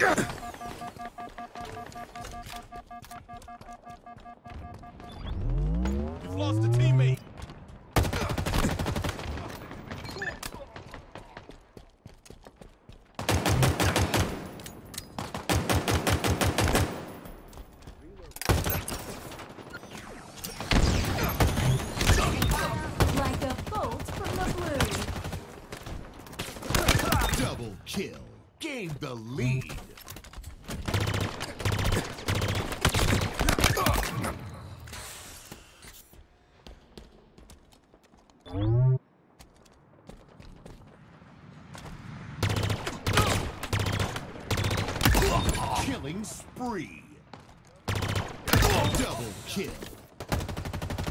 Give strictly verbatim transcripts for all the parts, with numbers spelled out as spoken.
You've lost a teammate. Kill. Gain the lead. Killing spree. Double kill.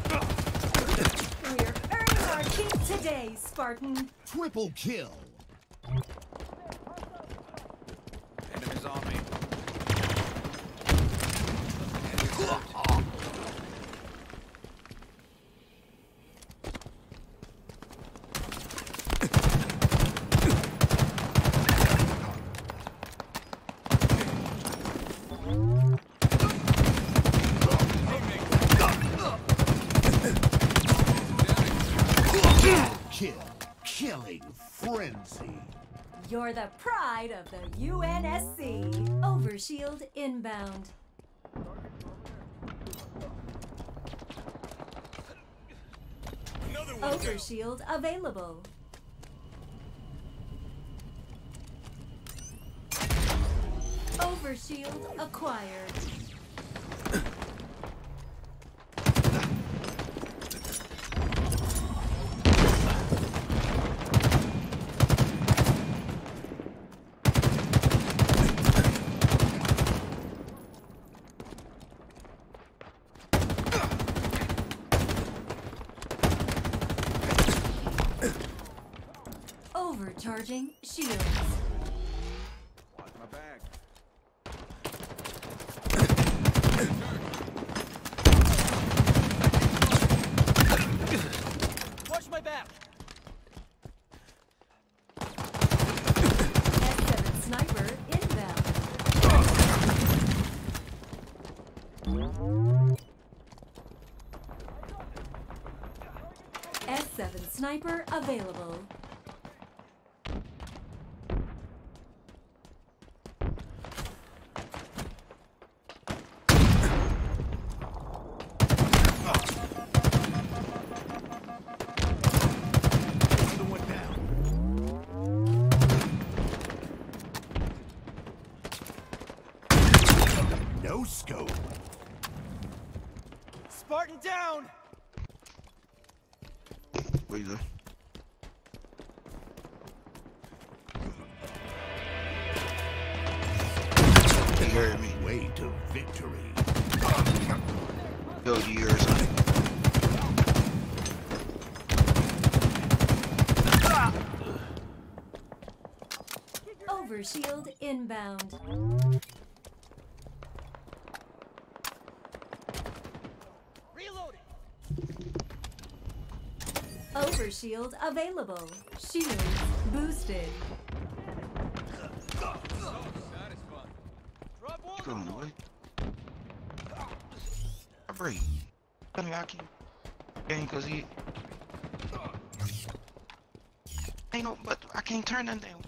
We're earning our keep today, Spartan. Triple kill. Kill. Killing frenzy. You're the pride of the U N S C. Overshield inbound. Another one. Overshield available. Overshield acquired. Overcharging shields. Watch my back. Watch my back. S seven sniper inbound. S seven sniper available. No scope. Spartan down. Razor. They heard me. Way to victory. Go to yours. Overshield inbound. Overshield available. Shield boosted. Come on, boy. I breathe. Come here, I keep game because he ain't no, but I can't turn them down.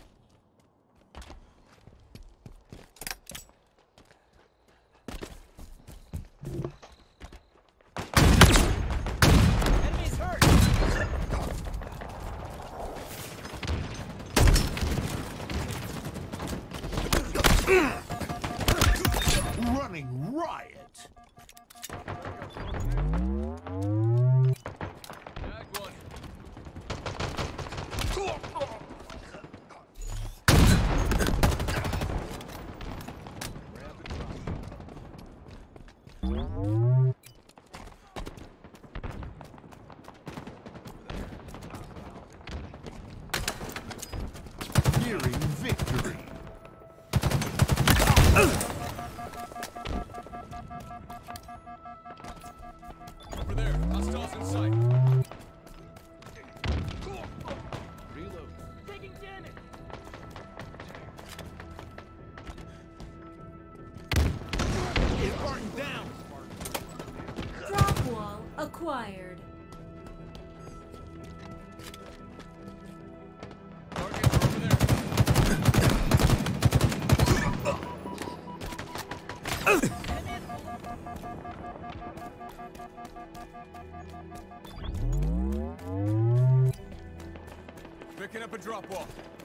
Running riot. Nearing victory. Over there, hostiles in sight. Reload. Taking damage. picking up a drop-off.